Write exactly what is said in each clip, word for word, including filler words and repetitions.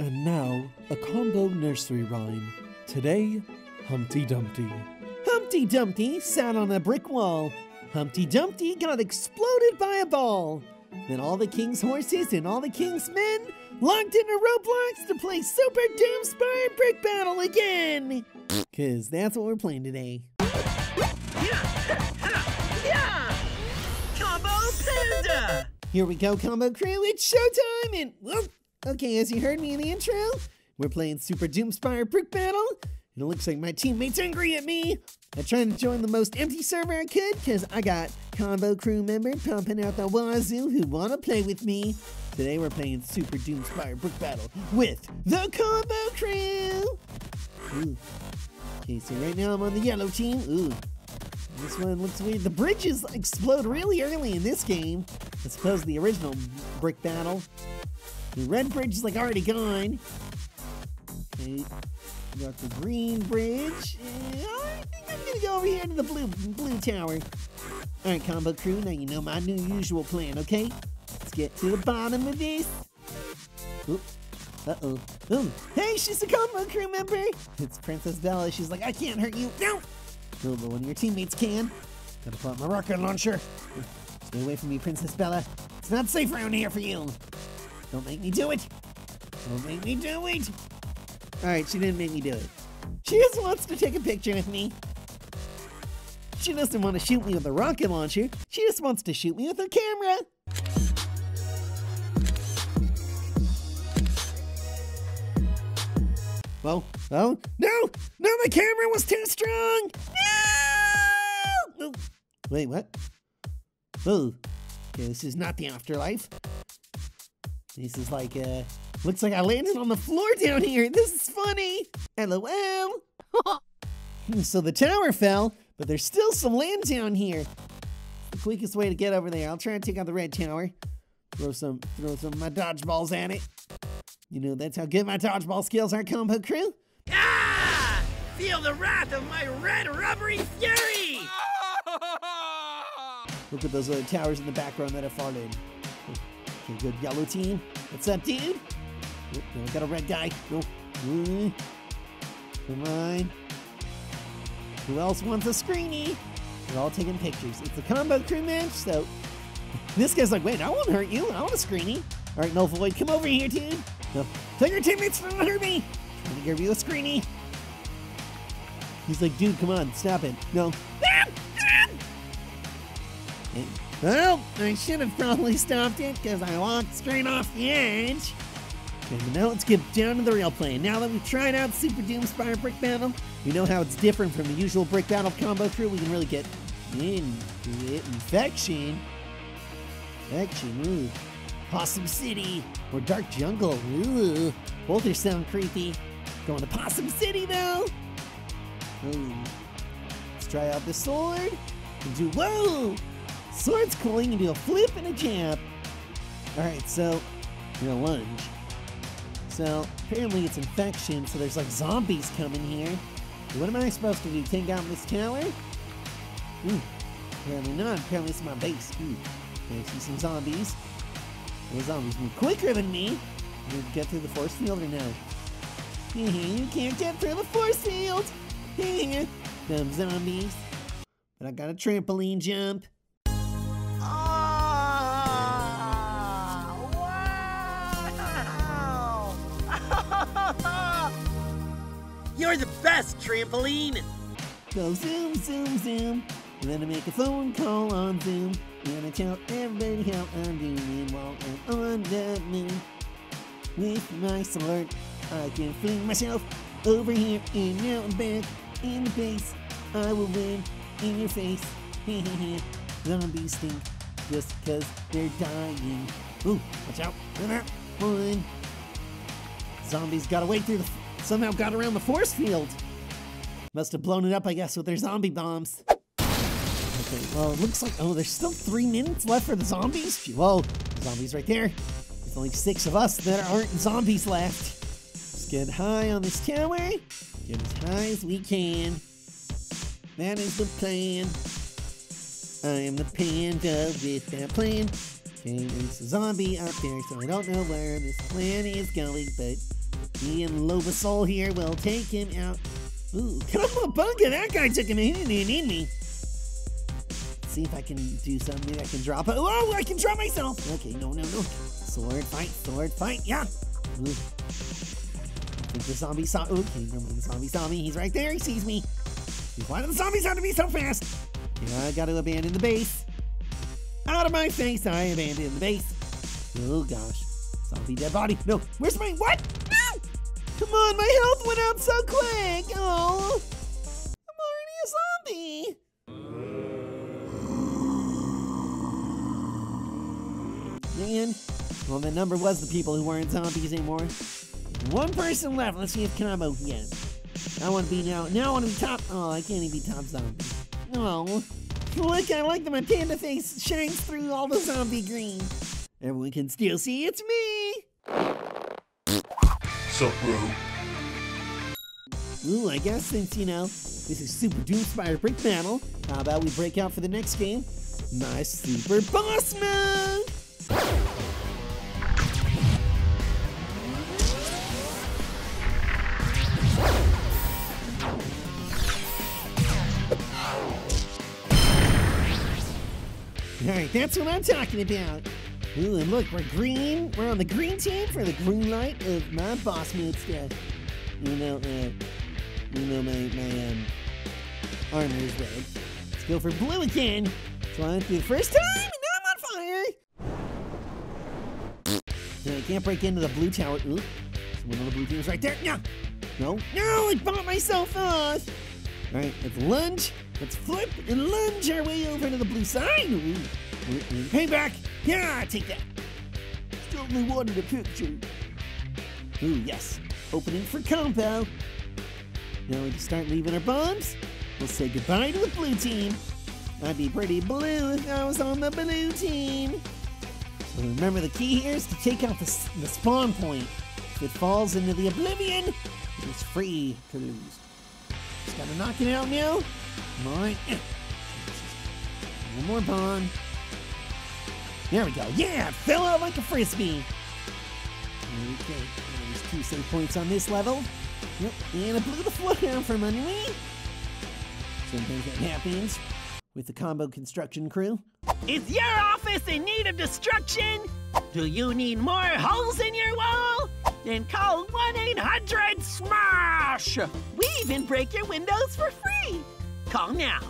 And now, a combo nursery rhyme. Today, Humpty Dumpty. Humpty Dumpty sat on a brick wall. Humpty Dumpty got exploded by a ball. Then all the king's horses and all the king's men logged into Roblox to play Super Doomspire Brickbattle again! Cause that's what we're playing today. Combo Panda! Here we go, Combo Crew, it's showtime! And whoop, okay, as you heard me in the intro, we're playing Super Doomspire Brickbattle. And it looks like my teammate's angry at me. I tried to join the most empty server I could because I got Combo Crew member pumping out the wazoo who want to play with me. Today we're playing Super Doomspire Brickbattle with the Combo Crew! Ooh. Okay, so right now I'm on the yellow team. Ooh, this one looks weird. The bridges explode really early in this game. I suppose the original brick battle. The red bridge is like already gone. Okay, we got the green bridge. I think I'm gonna go over here to the blue blue tower. All right, Combo Crew, now you know my new usual plan, okay? Let's get to the bottom of this. Oops. Uh-oh. Ooh. Hey, she's a Combo Crew member. It's Princess Bella. She's like, I can't hurt you. No. No, but one of your teammates can. Gotta pull out my rocket launcher. Stay away from me, Princess Bella. It's not safe around here for you. Don't make me do it. Don't make me do it. All right, she didn't make me do it. She just wants to take a picture with me. She doesn't want to shoot me with a rocket launcher. She just wants to shoot me with her camera. Oh, oh, no, no, my camera was too strong. No! Oh. Wait, what? Oh, okay, this is not the afterlife. This is like, uh, looks like I landed on the floor down here. This is funny. LOL. So the tower fell, but there's still some land down here. The quickest way to get over there. I'll try and take out the red tower. Throw some, throw some of my dodgeballs at it. You know, that's how good my dodgeball skills are, Combo Crew. Ah! Feel the wrath of my red rubbery fury! Look at those other towers in the background that have fallen. Okay, good yellow team. What's up, dude? Oh, no, I got a red guy. No. Mm. Come on. Who else wants a screenie? We're all taking pictures. It's a Combo Crew match, so... This guy's like, wait, I won't hurt you. I want a screenie. All right, Nolfoid, come over here, dude. No. Tell your teammates not to hurt me. I'm gonna give you a screenie. He's like, dude, come on, stop it. No. Well, I should have probably stopped it because I walked straight off the edge. Okay, but now let's get down to the real play. Now that we've tried out Super Doomspire Brickbattle, you know how it's different from the usual brick battle combo crew. We can really get into it. Infection. Infection, ooh. Possum City or Dark Jungle. Ooh, both are sound creepy. Going to Possum City though. Ooh. Let's try out the sword. And do whoa! Sword's cool. You can do a flip and a jab. All right, so you're gonna lunge. So apparently it's infection. So there's like zombies coming here. What am I supposed to do? Take out this tower? Ooh, apparently not. Apparently it's my base. Ooh, I see some zombies. Those zombies move quicker than me. I'm gonna get through the force field or no? You can't get through the force field. Here come zombies. But I got a trampoline jump. Oh, wow. You're the best trampoline. Go zoom, zoom, zoom. I'm gonna make a phone call on Zoom. I'm gonna tell everybody how I'm doing while I'm on the moon. With my sword, I can fling myself over here and out and back in the base. I will win in your face. Zombies stink just because they're dying. Ooh, watch out. One. Zombies got away through the. Somehow got around the force field. Must have blown it up, I guess, with their zombie bombs. Okay, well, it looks like, oh, there's still three minutes left for the zombies. Whoa, zombies right there. There's only six of us that aren't zombies left. Let's get high on this tower. Get as high as we can. That is the plan. I am the panda with that plan. Okay, there's a zombie up there, so I don't know where this plan is going, but Me and Lobasol here will take him out. Ooh, come on, Bunga, that guy took him in. He didn't need me. Let's see if I can do something. Maybe I can drop it. Oh, I can drop myself. Okay, no, no, no. Sword fight, sword fight, yeah. Ooh. I think the zombie saw. Okay, no, the zombie saw me. He's right there. He sees me. Why do the zombies have to be so fast? Yeah, I got to abandon the base. Out of my face, I abandoned the base. Oh, gosh. Zombie dead body. No, where's my... What? No! Come on, my health went up so quick. Oh, I'm already a zombie. Man, well, the number was the people who weren't zombies anymore. One person left. Let's see if Combo can. I want to be now. Now I want to be top. Oh, I can't even be top zombie. Oh, look, I like that my panda face shines through all the zombie green. Everyone can still see it's me. Sup, bro? Ooh, I guess since, you know, this is Super Doomspire Brickbattle, how about we break out for the next game? My Super Boss Mode! Alright, that's what I'm talking about. Ooh, and look, we're green. We're on the green team for the green light of my boss mode stuff. You know, uh, you know, my, my, um, armor is red. Let's go for blue again. So I went through the first time, and now I'm on fire. So I can't break into the blue tower. Ooh, one of the blue teams right there. No! No, no, I bumped myself off. Alright, let's lunge, let's flip, and lunge our way over to the blue side. Ooh, ooh, ooh. Payback! Yeah, take that. Still only wanted a picture. Ooh, yes. Opening for Combo. Now we can start leaving our bombs. We'll say goodbye to the blue team. I'd be pretty blue if I was on the blue team. So remember, the key here is to take out the, the spawn point. If it falls into the oblivion, it's free to lose. Just gotta knock it out now. Come on. One more bomb. There we go. Yeah, it fell out like a frisbee. Okay, there's two save points on this level. Yep, and I blew the floor down from under me. Sometimes that happens with the Combo construction crew. Is your office in need of destruction? Do you need more holes in your wall? Then call one eight hundred SMASH! We even break your windows for free! Call now!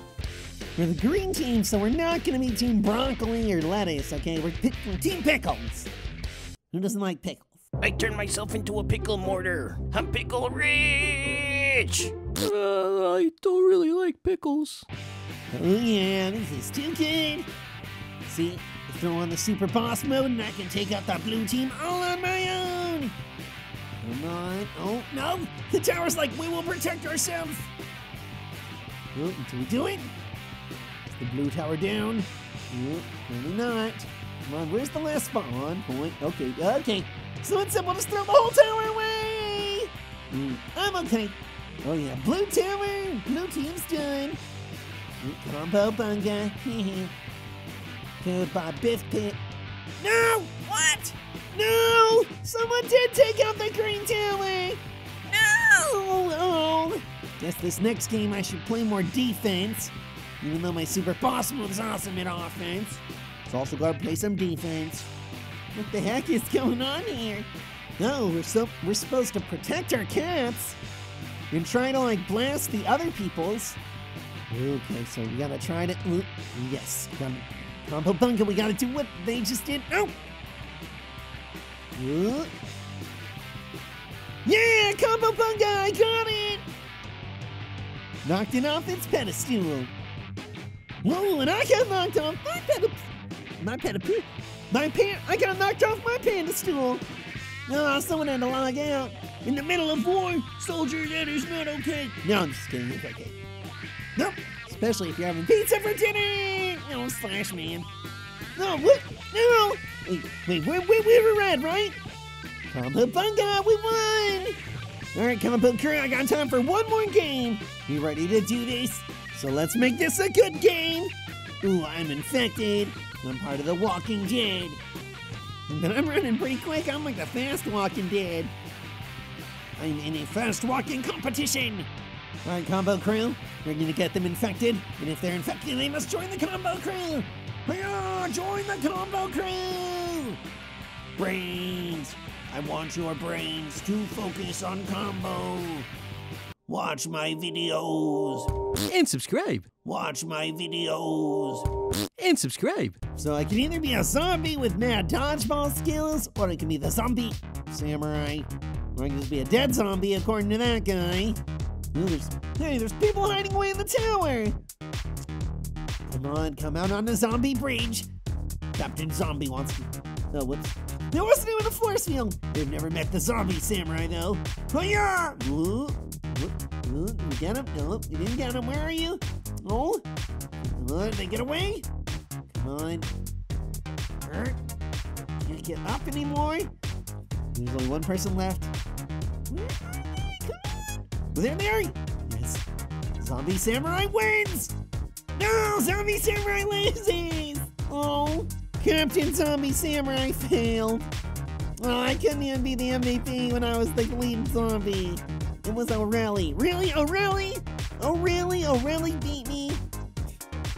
We're the green team, so we're not gonna be Team Broccoli or Lettuce, okay? We're, pick we're Team Pickles! Who doesn't like pickles? I turned myself into a pickle mortar! I'm pickle rich! Uh, I don't really like pickles. Oh yeah, this is too good! See? Throw on the super boss mode and I can take out that blue team all on my own! Come on. Oh, no! The tower's like, we will protect ourselves! Oh, until we do it! Is the blue tower down? Oh, maybe not. Come on, where's the last spawn point? Okay, okay. So it's simple to throw the whole tower away! Mm, I'm okay. Oh yeah, blue tower! Blue team's done! Ooh, Combo Bunga! Goodbye, Biff Pit. No! What? No! Someone did take out the green tower! No! Oh! Guess this next game I should play more defense. Even though my super boss mode is awesome at offense. It's also gotta play some defense. What the heck is going on here? No, we're so we're supposed to protect our cats and try to like blast the other people's. Okay, so we gotta try to uh, yes, gotta Combo Bunga, we gotta do what they just did. Oh! Ooh. Yeah, Combo Bunga, I got it! Knocked it off its pedestal. Whoa, and I got knocked off my pedestal. My pedestal. My pan. I got knocked off my pedestal. Oh, someone had to log out. In the middle of war, soldier, that is not okay. No, I'm just kidding. It's okay. Nope. Especially if you're having pizza for dinner! No, oh, Slashman. No, what? No! Wait, wait, wait, wait, we were red, right? Combo Bunga, we won! Alright, Combo Crew, I got time for one more game. You ready to do this? So let's make this a good game! Ooh, I'm infected. I'm part of the Walking Dead. But I'm running pretty quick, I'm like the fast Walking Dead. I'm in a fast-walking competition! Alright, Combo Crew, we're gonna get them infected, and if they're infected, they must join the Combo Crew! Hiya! Join the Combo Crew! Brains! I want your brains to focus on combo! Watch my videos! And subscribe! Watch my videos! And subscribe! So I can either be a zombie with mad dodgeball skills, or I can be the zombie samurai. Or I can just be a dead zombie, according to that guy. Ooh, there's, hey, there's people hiding away in the tower! Come on, come out on the zombie bridge! Captain Zombie wants to... Oh, whoops. There wasn't even a force field! They've never met the zombie samurai, though. Hiya! Ooh, ooh, ooh, you get him? Nope, you didn't get him. Where are you? Oh? Come on, they get away? Come on. Hurt. Can't get up anymore. There's only one person left. Where are they? Come on! There they are! Yes. Zombie samurai wins! No! Zombie samurai loses! Oh! Captain Zombie Samurai failed. Oh, I couldn't even be the M V P when I was the lead zombie. It was O'Reilly. Really? O'Reilly? O'Reilly? O'Reilly beat me?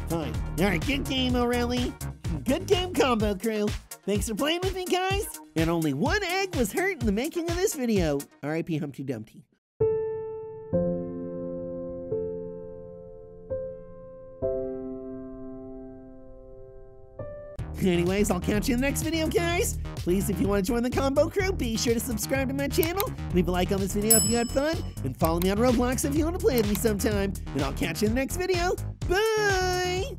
Fine. Alright, good game, O'Reilly. Good game, Combo Crew. Thanks for playing with me, guys. And only one egg was hurt in the making of this video. R I P Humpty Dumpty. Anyways, I'll catch you in the next video, guys. Please, if you want to join the Combo Crew, be sure to subscribe to my channel, leave a like on this video if you had fun, and follow me on Roblox if you want to play with me sometime. And I'll catch you in the next video. Bye!